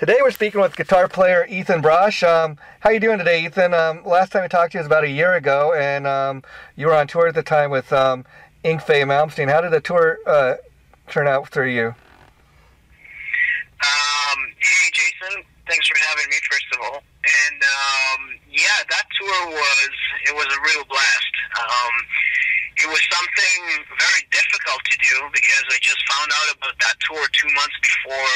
Today we're speaking with guitar player Ethan Brosh. How you doing today, Ethan? Last time I talked to you was about a year ago, and you were on tour at the time with Yngwie Malmsteen. How did the tour turn out for you? Hey, Jason. Thanks for having me, first of all. And yeah, that tour was a real blast. It was something very difficult to do because I just found out about that tour 2 months before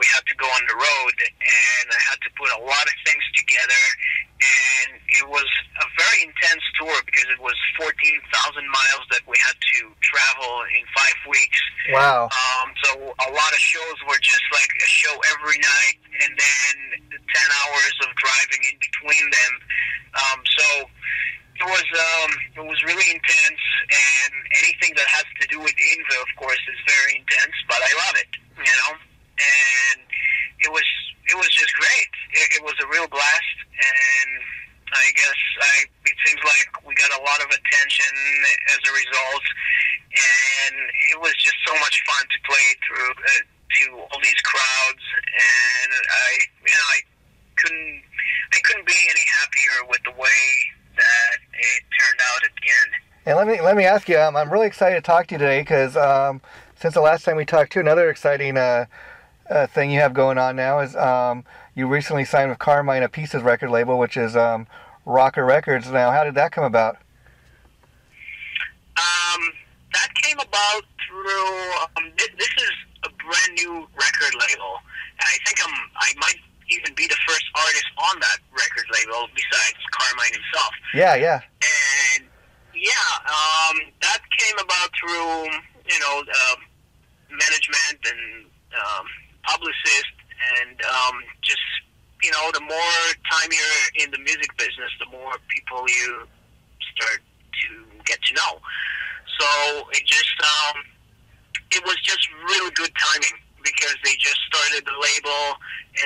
we had to go on the road, and I had to put a lot of things together, and it was a very intense tour because it was 14,000 miles that we had to travel in 5 weeks. Wow. So a lot of shows were just like a show every night and then 10 hours of driving in between them. So it was really intense, and anything that has to do with Yngwie, of course, is very intense, but I love it, you know, and it was just great. It was a real blast, and I guess it seems like we got a lot of attention as a result, and it was just so much fun to play through to all these crowds, and I couldn't be any happier with the way that it turned out at the end. And let me ask you, I'm really excited to talk to you today because since the last time we talked to you, another exciting thing you have going on now is you recently signed with Carmine Appice's record label, which is Rocker Records. Now, how did that come about? That came about through this is a brand new record label, and I think I might even be the first artist on that record label besides Carmine himself. Yeah, yeah. And yeah, that came about through, you know, management and publicist, and just, you know, the more time you're in the music business, the more people you start to get to know. So it just, it was just really good timing, because they just started the label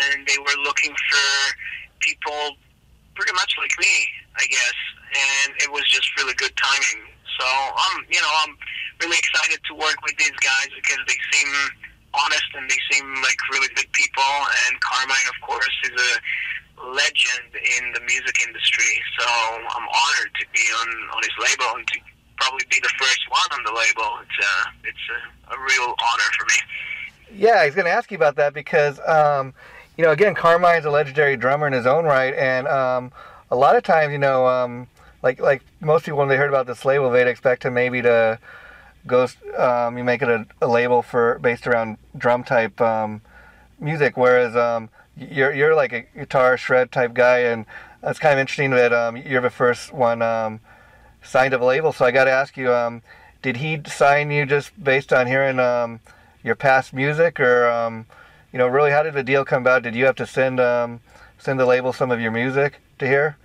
and they were looking for people pretty much like me, I guess, and it was just really good timing. So I'm really excited to work with these guys because they seem honest and they seem like really good people, and Carmine, of course, is a legend in the music industry, so I'm honored to be on his label and to probably be the first one on the label. It's a real honor for me. Yeah, I was going to ask you about that because, you know, again, Carmine's a legendary drummer in his own right, and a lot of times, you know, like most people, when they heard about this label, they'd expect him maybe to go, you make it a label for based around drum type music, whereas you're like a guitar shred type guy, and it's kind of interesting that you're the first one signed to a label. So I got to ask you, did he sign you just based on hearing your past music, or you know, really, how did the deal come about? Did you have to send the label some of your music to hear?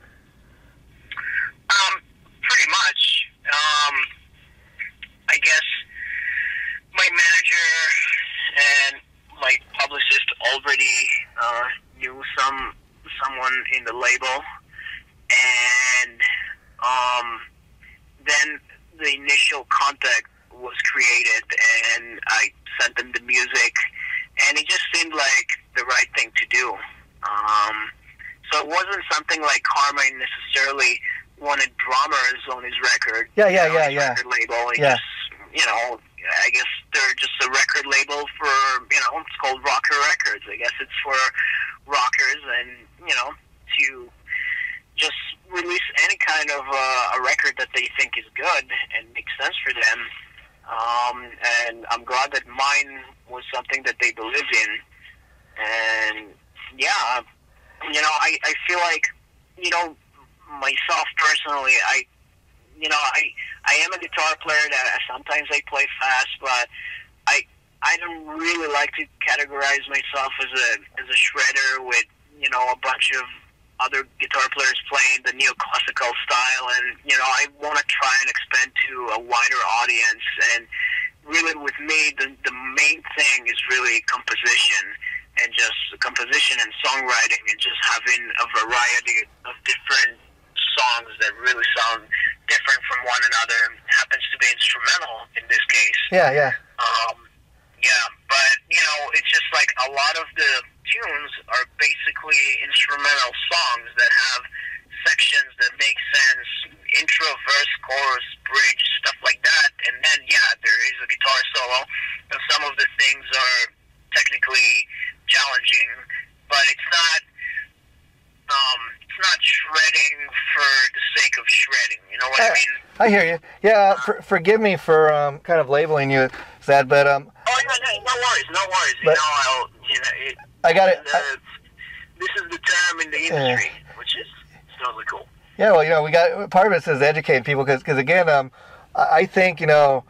Pretty much. I guess my manager and my publicist already knew someone in the label, and then the initial contact was created, and I sent them the music, and it just seemed like the right thing to do. So it wasn't something like Carmine necessarily wanted drummers on his record. Yeah, yeah, you know, record label. It yeah. Just, you know, I guess they're just a record label for, you know, it's called Rocker Records. I guess it's for rockers, and, you know, to just release any kind of a record that they think is good and makes sense for them. And I'm glad that mine was something that they believed in. And yeah, you know, I feel like, you know, myself personally, I am a guitar player that sometimes I play fast, but I don't really like to categorize myself as a shredder with, you know, a bunch of other guitar players playing the neoclassical style, and, you know, I want to try and expand to a wider audience, and really with me, the main thing is really composition, and just composition and songwriting, and just having a variety of different songs that really sound different from one another, and happens to be instrumental in this case. Yeah, yeah. Yeah, but, you know, it's just like a lot of the I hear you. Yeah, forgive me for kind of labeling you as that, but Oh, no worries. But, I got it. This is the term in the industry, which is totally cool. Yeah, well, we got part of it is educating people, because again, I think guitar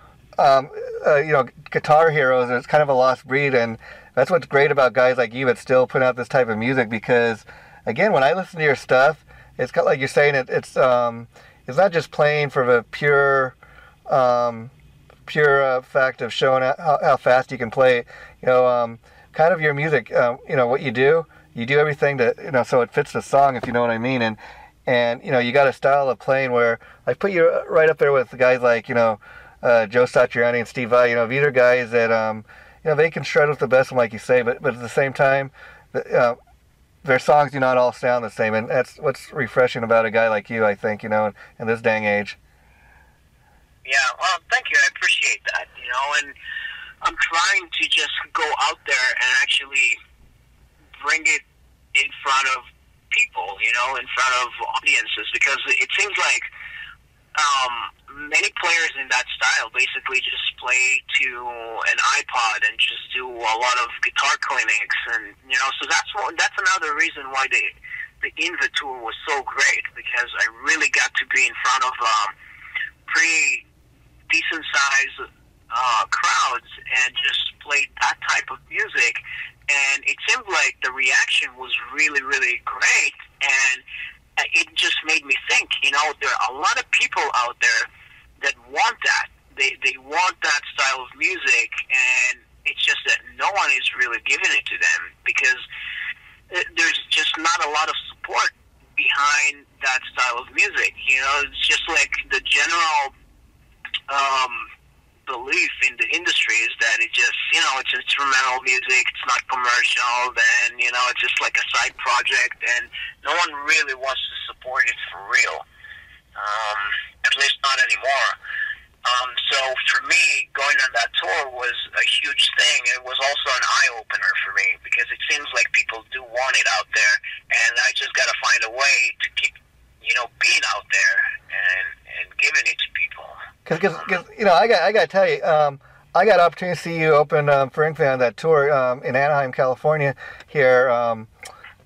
heroes is kind of a lost breed, and that's what's great about guys like you that still put out this type of music. Because again, when I listen to your stuff, it's kind of like you're saying it's not just playing for the pure fact of showing out how fast you can play. Kind of your music, what you do everything to so it fits the song, if you know what I mean. And you got a style of playing where I put you right up there with the guys like Joe Satriani and Steve Vai. These are guys that they can shred with the best one, like you say, but at the same time, their songs do not all sound the same, and that's what's refreshing about a guy like you, I think, in this dang age. Yeah, well, thank you. I appreciate that. And I'm trying to just go out there and actually bring it in front of people, in front of audiences, because it seems like many players in that style basically just play to an iPod and just do a lot of guitar clinics, and so that's another reason why the Yngwie tour was so great, because I really got to be in front of pretty decent sized crowds and just play that type of music, and it seemed like the reaction was really, really great, and it just made me think, there are a lot of people out there that want that. They want that style of music, and it's just that no one is really giving it to them, because there's just not a lot of support behind that style of music. It's just like the general belief in the industry is that it just, it's instrumental music, it's not commercial, then, it's just like a side project, and no one really wants to support it for real. At least not anymore. So for me, going on that tour was a huge thing. It was also an eye-opener for me, because it seems like people do want it out there, and I just got to find a way to keep, being out there and giving it to people. Because I got to tell you, I got an opportunity to see you open for Yngwie on that tour in Anaheim, California, here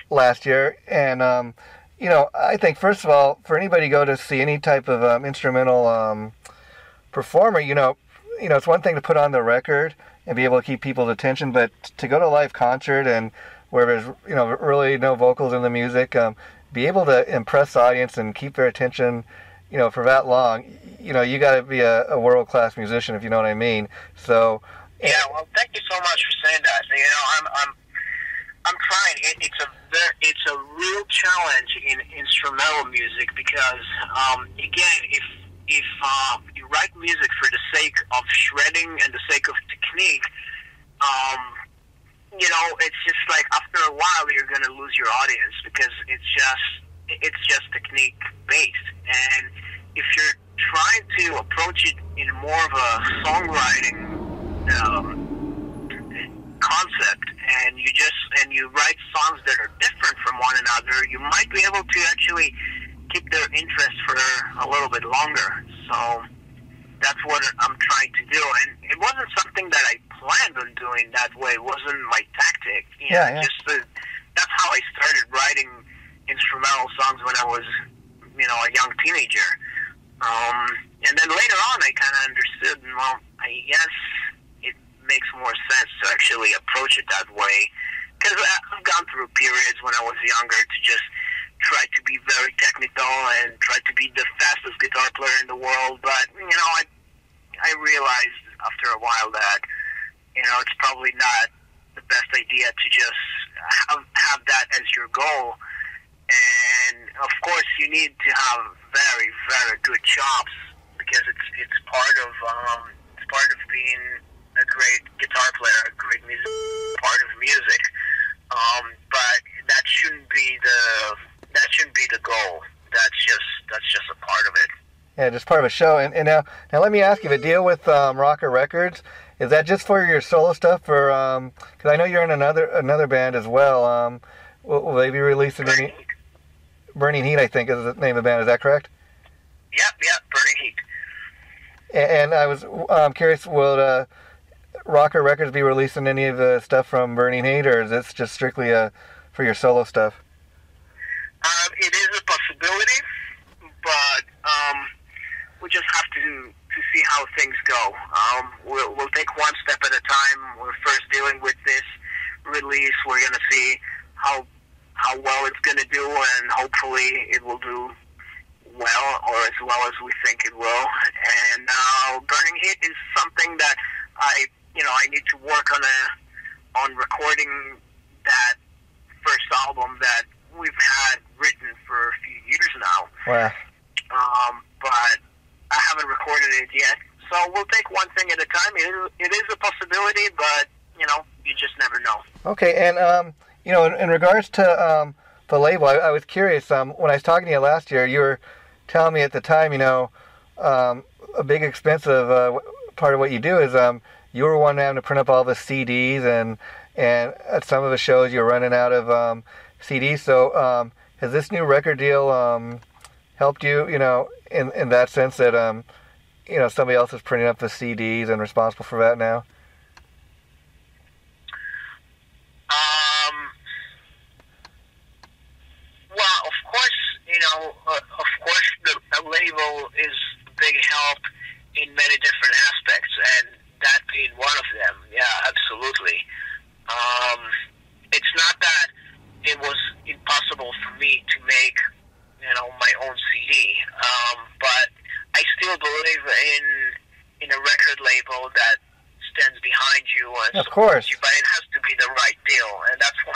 last year, and I think first of all, for anybody to go to see any type of instrumental performer, it's one thing to put on the record and be able to keep people's attention, but to go to a live concert and where there's really no vocals in the music, be able to impress the audience and keep their attention, for that long, you got to be a world-class musician, if you know what I mean. So, yeah. Well, thank you so much for saying that. I'm trying. It's a real challenge in instrumental music, because again, if you write music for the sake of shredding and the sake of technique, it's just like after a while you're going to lose your audience, because it's just technique based. And if you're trying to approach it in more of a songwriting concept, and you write songs that are different from one another, you might be able to actually keep their interest for a little bit longer. So that's what I'm trying to do, and it wasn't something that I planned on doing that way. It wasn't my tactic. That's how I started writing instrumental songs when I was, a young teenager. And then later on, I kind of understood, well, I guess it makes more sense to actually approach it that way, because I've gone through periods when I was younger to just try to be very technical and try to be the fastest guitar player in the world. But, I realized after a while that, it's probably not the best idea to just have that as your goal. And of course, you need to have very, very good chops, because it's part of being a great guitar player, a great music, part of music. But that shouldn't be the goal. That's just a part of it. Yeah, just part of a show. And now let me ask you, the deal with Rocker Records, is that just for your solo stuff, or because I know you're in another band as well? Will they be releasing any? Burning Heat, I think, is the name of the band. Is that correct? Yep, Burning Heat. And I was curious, will Rocker Records be releasing any of the stuff from Burning Heat, or is this just strictly for your solo stuff? It is a possibility, but we just have to see how things go. We'll take one step at a time. We're first dealing with this release. We're going to see how well it's going to do, and hopefully it will do well, or as well as we think it will. And Burning Heat is something that I need to work on on recording that first album that we've had written for a few years now. Wow. But I haven't recorded it yet, so we'll take one thing at a time. It is a possibility, but you just never know. Okay, and in regards to the label, I was curious. When I was talking to you last year, you were telling me at the time, a big expensive part of what you do is you were one having to print up all the CDs, and at some of the shows you were running out of CDs. So has this new record deal helped you, in that sense that somebody else is printing up the CDs and responsible for that now? Well, of course, the label is a big help in many different aspects, and that being one of them. Yeah, absolutely. It's not that it was impossible for me to make, my own CD, but I still believe in a record label that stands behind you and supports you, but it has to be the right deal, and that's why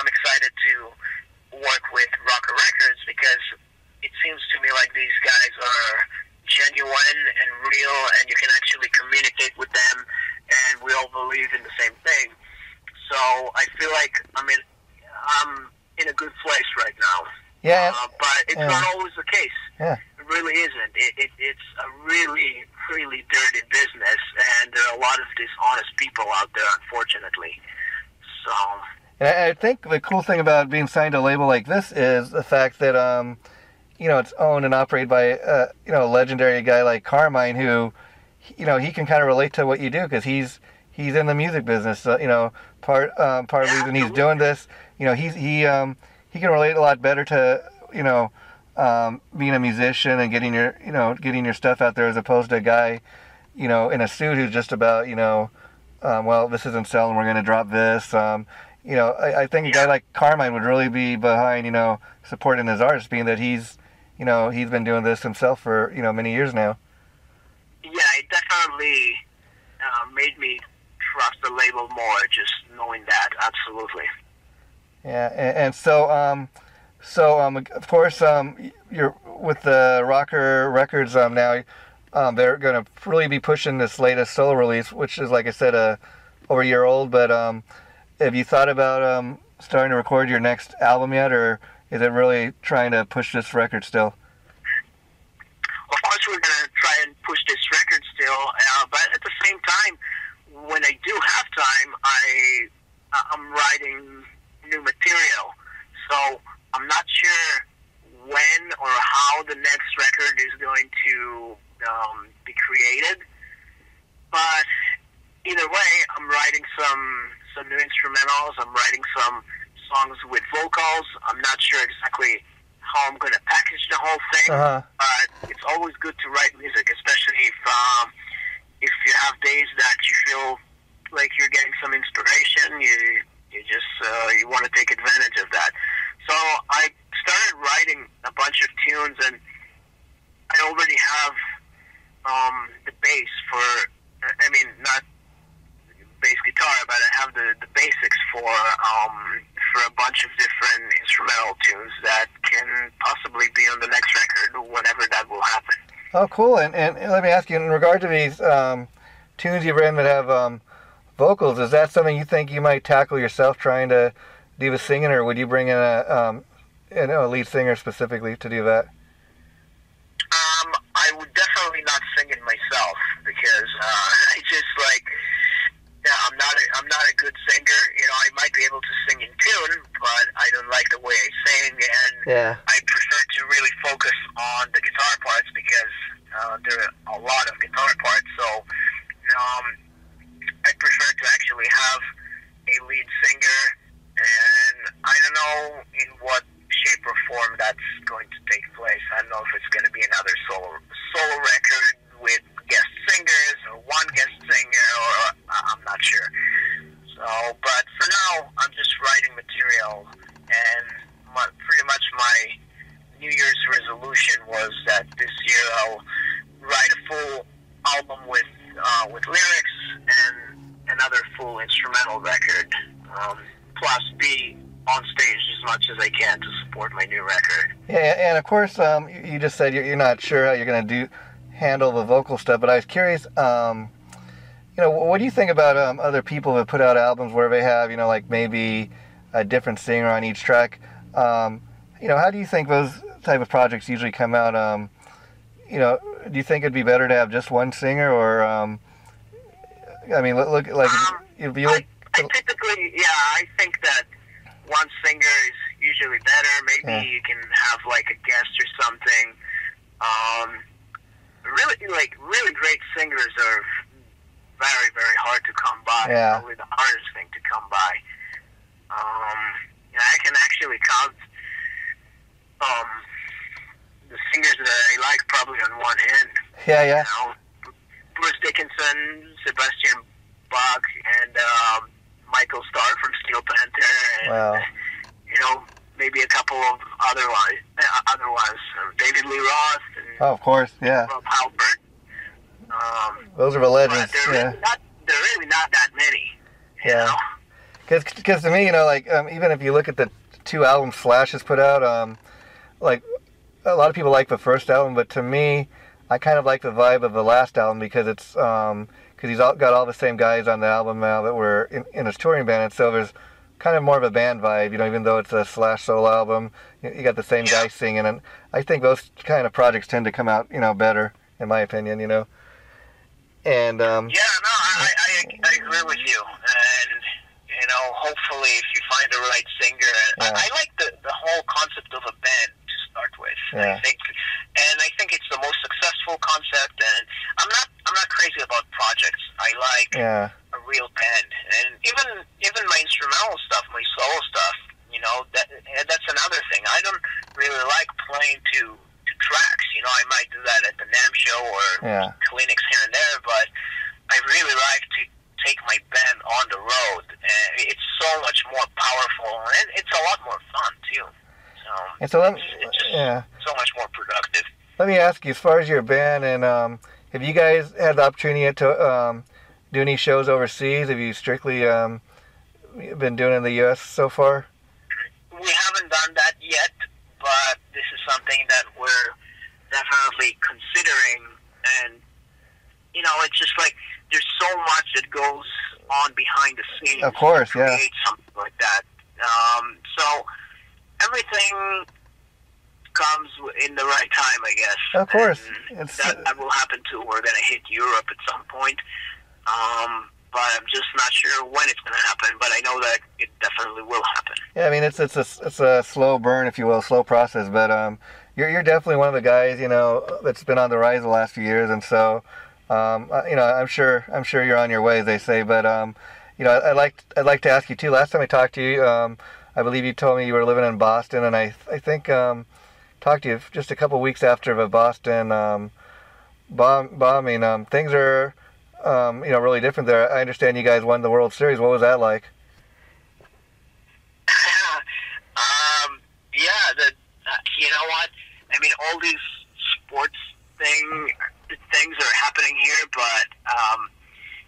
I'm excited to work with Rocker Records, because it seems to me like these guys are genuine and real, and you can actually communicate with them, and we all believe in the same thing. So I feel like I'm in a good place right now. Yeah, but it's not always the case. Yeah. It really isn't. It's a really, really dirty business, and there are a lot of dishonest people out there, unfortunately. So. And I think the cool thing about being signed to a label like this is the fact that, it's owned and operated by, a legendary guy like Carmine, who, he can kind of relate to what you do because he's in the music business. So, part of the reason he's doing this, he can relate a lot better to, being a musician and getting your, getting your stuff out there as opposed to a guy, in a suit who's just about, well, this isn't selling, we're going to drop this. I think a guy like Carmine would really be behind, supporting his artist, being that he's been doing this himself for, many years now. Yeah, it definitely made me trust the label more, just knowing that, absolutely. Yeah, and so, of course, you're with the Rocker Records now. They're going to really be pushing this latest solo release, which is, like I said, over a year old, but... have you thought about starting to record your next album yet, or is it really trying to push this record still? Of course we're going to try and push this record still, but at the same time, when I do have time, I'm writing new material. So I'm not sure when or how the next record is going to be created, but either way, I'm writing some new instrumentals. I'm writing some songs with vocals. I'm not sure exactly how I'm going to package the whole thing, but it's always good to write music, especially if you have days that you feel like you're getting some inspiration. You just you want to take advantage of that. So I started writing a bunch of tunes, and I already have the bass for. I mean, not bass guitar, but I have the basics for a bunch of different instrumental tunes that can possibly be on the next record, whenever that will happen. Oh, cool. And let me ask you, in regard to these tunes you've written that have vocals, is that something you think you might tackle yourself, trying to do the singing, or would you bring in a lead singer specifically to do that? I would definitely not sing it myself, because I just like... Yeah, I'm not a good singer. I might be able to sing in tune, but I don't like the way I sing, and I prefer to really focus on the guitar parts, because that's going to take place. I don't know if it's going to be another solo record with guest singers or one guest singer, or I'm not sure. So, but for now, I'm just writing material, and pretty much my New Year's resolution was that this year I'll write a full album with lyrics and another full instrumental record, plus be on stage as much as I can to support my new record. Yeah, and of course, you just said you're not sure how you're going to handle the vocal stuff, but I was curious, you know, what do you think about other people who have put out albums where they have, you know, like maybe a different singer on each track? You know, how do you think those type of projects usually come out? You know, do you think it'd be better to have just one singer, or I mean, look like if you look. I think that one singer is usually better. Maybe you can have like a guest or something. Really great singers are very, very hard to come by. Yeah. Probably the hardest thing to come by. I can actually count the singers that I like probably on one hand. Yeah, yeah. You know? Bruce Dickinson, Sebastian Bach, and Michael Starr from Steel Panther, and you know, maybe a couple of other ones, David Lee Roth. And of course, yeah. Rob Halpert. Those are the legends. They're really not that many. Yeah. Because to me, you know, like even if you look at the two albums Slash has put out, like a lot of people like the first album, but to me, I kind of like the vibe of the last album because it's because he's got all the same guys on the album now that were in his touring band, and so there's kind of more of a band vibe, you know, even though it's a Slash solo album, you got the same guy singing, and I think those kind of projects tend to come out, you know, better, in my opinion, you know. And I agree with you, and you know, hopefully if you find the right singer, I like the whole concept of a band to start with. Yeah. I think it's the most successful concept, and I'm not crazy about projects. I like a real band, and even my instrumental stuff, my solo stuff, you know, that's another thing. I don't really like playing to tracks. You know, I might do that at the NAMM show or clinics here and there, but I really like to take my band on the road. It's so much more powerful, and it's a lot more fun too. And so so much more productive. Let me ask you, as far as your band, and have you guys had the opportunity to do any shows overseas? Have you strictly been doing it in the U.S. so far? We haven't done that yet, but this is something that we're definitely considering. And, you know, it's just like there's so much that goes on behind the scenes. Of course, to create something like that. So everything comes in the right time, I guess. Of course. That will happen too. We're going to hit Europe at some point. But I'm just not sure when it's going to happen, but I know that it definitely will happen. Yeah, I mean, it's a slow burn, if you will, slow process, but you're definitely one of the guys, you know, that's been on the rise the last few years, and so you know, I'm sure you're on your way, as they say, but you know, I'd like to ask you too, last time I talked to you, I believe you told me you were living in Boston, and I think talked to you just a couple weeks after the Boston bombing. Things are, you know, really different there. I understand you guys won the World Series. What was that like? You know what? I mean, all these sports things are happening here, but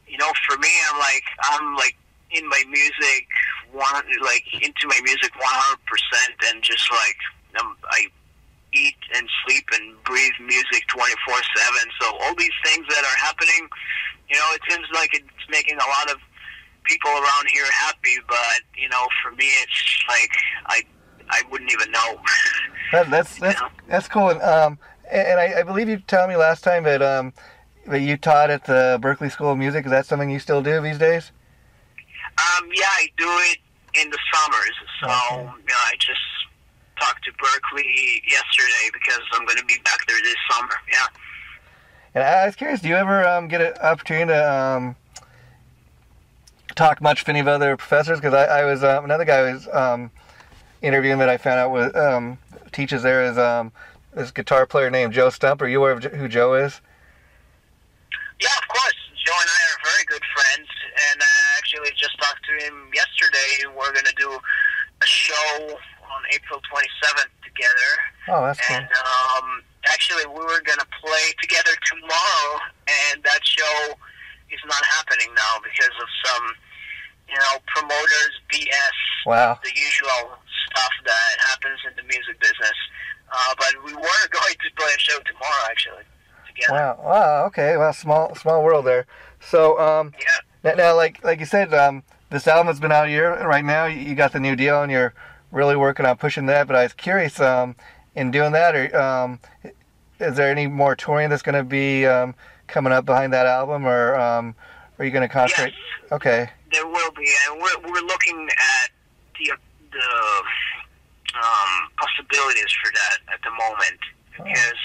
you know, for me, I'm like in my music, into my music 100%, and just like I eat and sleep and breathe music 24/7. So all these things that are happening, you know, it seems like it's making a lot of people around here happy. But you know, for me, it's like I wouldn't even know. That's cool. And I believe you told me last time that you taught at the Berklee School of Music. Is that something you still do these days? Yeah, I do it in the summers. So you know, I just talked to Berklee yesterday because I'm going to be back there this summer. Yeah. And I was curious, do you ever get an opportunity to talk much with any of other professors? Because I was another guy I was interviewing that I found out was teaches there is this guitar player named Joe Stump. Are you aware of who Joe is? Yeah, of course. Joe and I are very good friends, and actually just talked to him yesterday. We're going to do a show on April 27th together. Oh, that's cool. And actually, we were going to play together tomorrow, and that show is not happening now because of some, you know, promoters, BS, wow, the usual stuff that happens in the music business. But we were going to play a show tomorrow, actually. Wow! Wow! Okay. Well, small world there. So, yeah. Now, like you said, this album has been out a year right now. You got the new deal, and you're really working on pushing that. But I was curious, in doing that, or is there any more touring that's going to be coming up behind that album, or are you going to concentrate? Yes, okay. There will be, and we're looking at the possibilities for that at the moment, because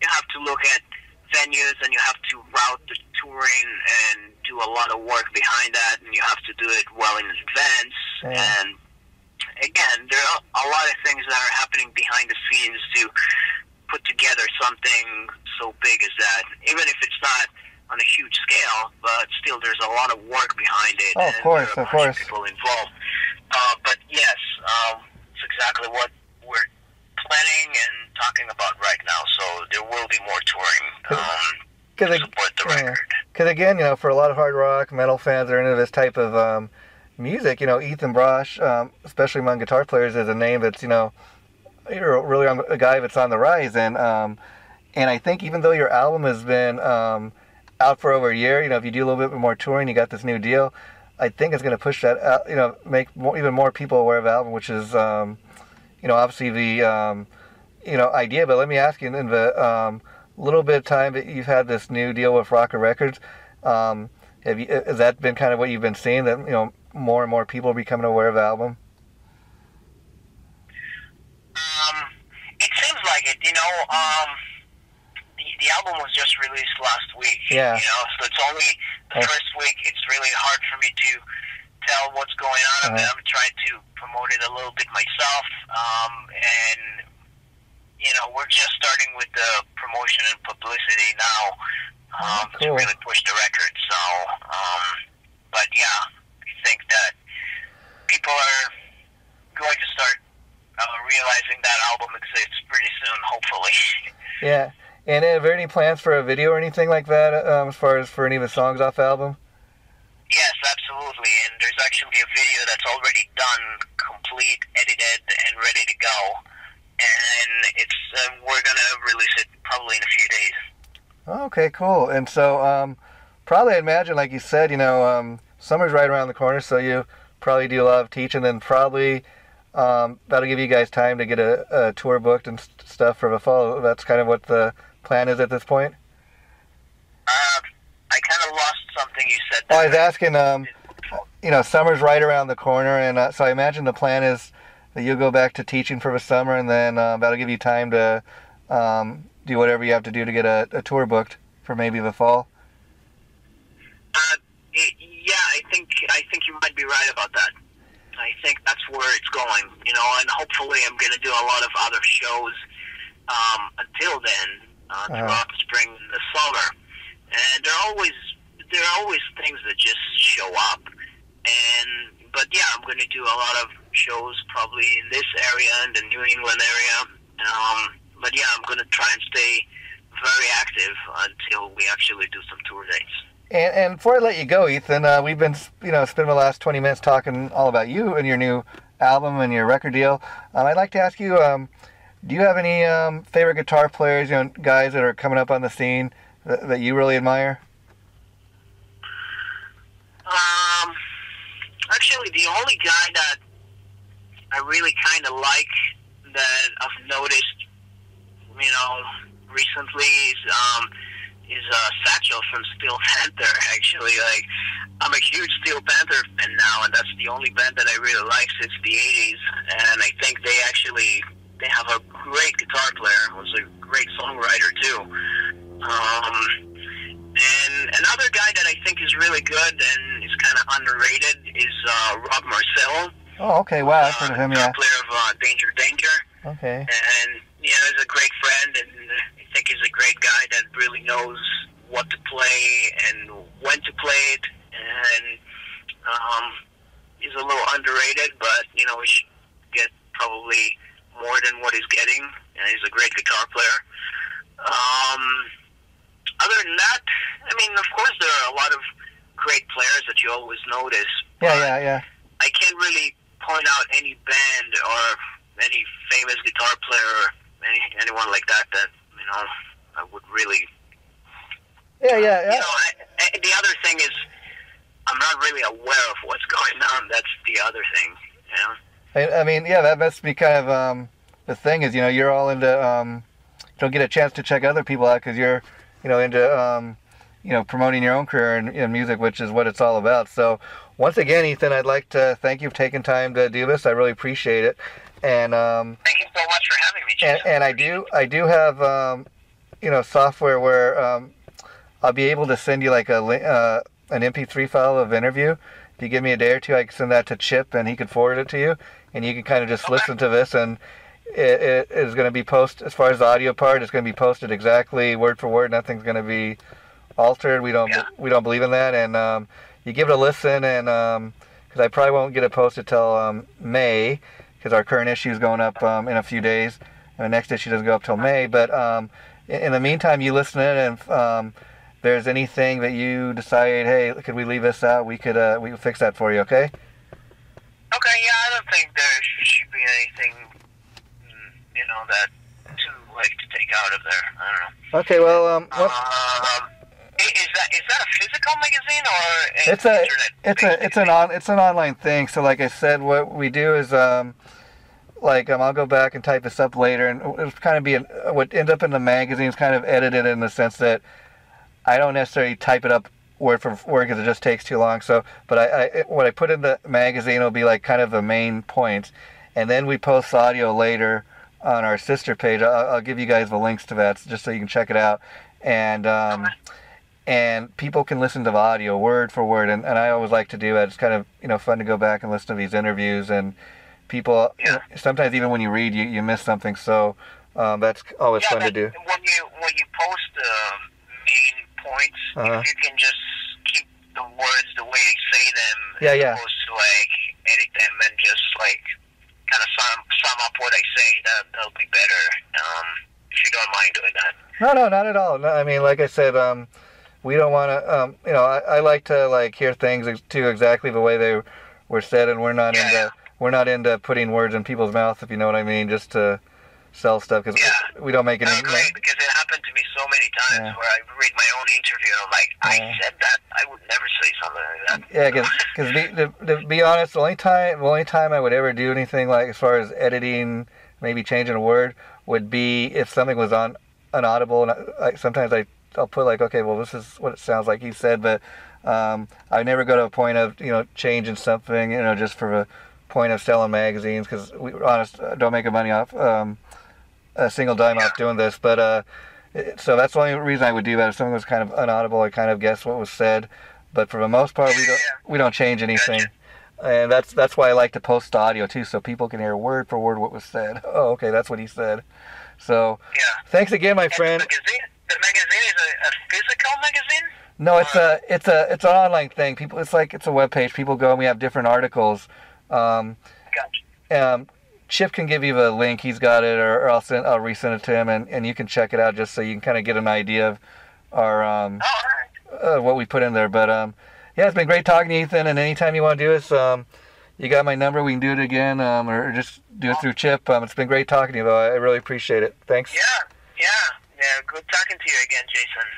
you have to look at venues, and you have to route the touring and do a lot of work behind that, and you have to do it well in advance. Yeah. And again, there are a lot of things that are happening behind the scenes to put together something so big as that. Even if it's not on a huge scale, but still, there's a lot of work behind it. Oh, of course, and there are a bunch of people involved. But yes, it's exactly what we're planning and talking about right now, so there will be more touring to support the record. Because again, you know, for a lot of hard rock, metal fans that are into this type of music, you know, Ethan Brosh, especially among guitar players, is a name that's, you know, you're really a guy that's on the rise. And I think even though your album has been out for over a year, you know, if you do a little bit more touring, you got this new deal, I think it's going to push that out, you know, make more, even more people aware of the album, which is, you know, obviously the... you know, idea. But let me ask you, in the little bit of time that you've had this new deal with Rocker Records, has that been kind of what you've been seeing, that, you know, more and more people becoming aware of the album? It seems like it. You know, the album was just released last week. Yeah. You know, so it's only the first week. It's really hard for me to tell what's going on. I'm trying to promote it a little bit myself, and you know, we're just starting with the promotion and publicity now to really push the record. So, but yeah, I think that people are going to start realizing that album exists pretty soon, hopefully. Yeah, and are there any plans for a video or anything like that as far as for any of the songs off the album? Yes, absolutely, and there's actually a video that's already done, complete, edited, and ready to go. And it's we're gonna release it probably in a few days. Okay, cool. And so probably I imagine, like you said, you know, summer's right around the corner, so you probably do a lot of teaching, then probably that'll give you guys time to get a tour booked and stuff for the fall. That's kind of what the plan is at this point. I kind of lost something you said. There. I was asking, you know, summer's right around the corner, and so I imagine the plan is that you'll go back to teaching for the summer, and then that'll give you time to do whatever you have to do to get a tour booked for maybe the fall. Yeah, I think you might be right about that. I think that's where it's going, you know, and hopefully I'm going to do a lot of other shows until then, throughout the spring and the summer. And there are always things that just show up, but yeah, I'm going to do a lot of shows probably in this area and the New England area. But yeah, I'm going to try and stay very active until we actually do some tour dates. And before I let you go, Ethan, we've been, you know, spending the last 20 minutes talking all about you and your new album and your record deal. I'd like to ask you, do you have any favorite guitar players, you know, guys that are coming up on the scene that you really admire? Actually, the only guy that I really kind of like that I've noticed, you know, recently is Satchel from Steel Panther. Actually, like, I'm a huge Steel Panther fan now, and that's the only band that I really like since the '80s. And I think they have a great guitar player who's a great songwriter too. And another guy that I think is really good and is kind of underrated is Rob Marcel. Oh, okay, wow, I've heard of him, yeah. Player of Danger Danger. Okay. And, you know, he's a great friend, and I think he's a great guy that really knows what to play and when to play it, and he's a little underrated, but, you know, we should get probably more than what he's getting, and he's a great guitar player. Other than that, I mean, of course there are a lot of great players that you always notice. Yeah. I can't really point out any band or any famous guitar player or anyone like that that, you know, I would really... Yeah. You know, the other thing is I'm not really aware of what's going on. That's the other thing, you know? I mean, yeah, that must be kind of the thing is, you know, you're all into... don't get a chance to check other people out because you're, you know, into, you know, promoting your own career in music, which is what it's all about. So once again, Ethan, I'd like to thank you for taking time to do this. I really appreciate it. And thank you so much for having me, Jason. And I do have, you know, software where I'll be able to send you like a an MP3 file of interview. If you give me a day or two, I can send that to Chip, and he can forward it to you, and you can kind of just listen to this and. It is going to be posted, as far as the audio part, it's going to be posted exactly word for word. Nothing's going to be altered. We don't believe in that. And you give it a listen, and because I probably won't get it posted till May, because our current issue is going up in a few days, and the next issue doesn't go up till May. But in the meantime, you listen to it, and if there's anything that you decide, hey, could we leave this out? We could fix that for you, okay? Okay, yeah, I don't think there should be anything... you know, that too like to take out of there. I don't know. Okay, well, is that a physical magazine or an internet? It's an online thing. So like I said, what we do is I'll go back and type this up later, and it'll kind of be what ends up in the magazine is kind of edited in the sense that I don't necessarily type it up word for word because it just takes too long. So, but what I put in the magazine will be like kind of the main points, and then we post audio later. On our sister page, I'll give you guys the links to that just so you can check it out, and and people can listen to the audio word for word, and I always like to do that. It's kind of, you know, fun to go back and listen to these interviews, and people sometimes even when you read you miss something, so that's always fun to do. When you post the main points, if you can just keep the words the way I say them, as opposed to like edit them and just like. Kind of sum up what I say. That'll be better if you don't mind doing that. No, not at all. No, I mean, like I said, we don't want to. You know, I like to like hear things too exactly the way they were said, and we're not into putting words in people's mouths, if you know what I mean, just to sell stuff because we don't make it. I agree, because it happened to me so many times where I read my own interview and I'm like, I said that. I would never say something like that. Yeah, because to be honest, the only time I would ever do anything like as far as editing, maybe changing a word, would be if something was on unaudible. And I'll put like, okay, well, this is what it sounds like he said, but I never go to a point of, you know, changing something, you know, just for a point of selling magazines, because we honest don't make money off a single dime off doing this, but so that's the only reason I would do that. If something was kind of inaudible, I kind of guessed what was said, but for the most part, we don't change anything, and that's why I like to post audio too, so people can hear word for word what was said. Oh, okay, that's what he said. So thanks again, my friend. The magazine is a physical magazine? No, it's an online thing. People, it's a web page. People go and we have different articles. Chip can give you the link. He's got it, or I'll resend it to him, and you can check it out just so you can kind of get an idea of our what we put in there. But yeah, it's been great talking to Ethan. And anytime you want to do this, you got my number. We can do it again, or just do it through Chip. It's been great talking to you, though. I really appreciate it. Thanks. Yeah. Good talking to you again, Jason.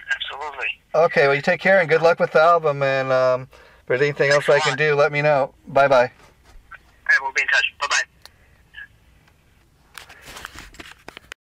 Absolutely. Okay. Well, you take care, and good luck with the album. And if there's anything else I can do, let me know. Bye. All right, we'll be in touch.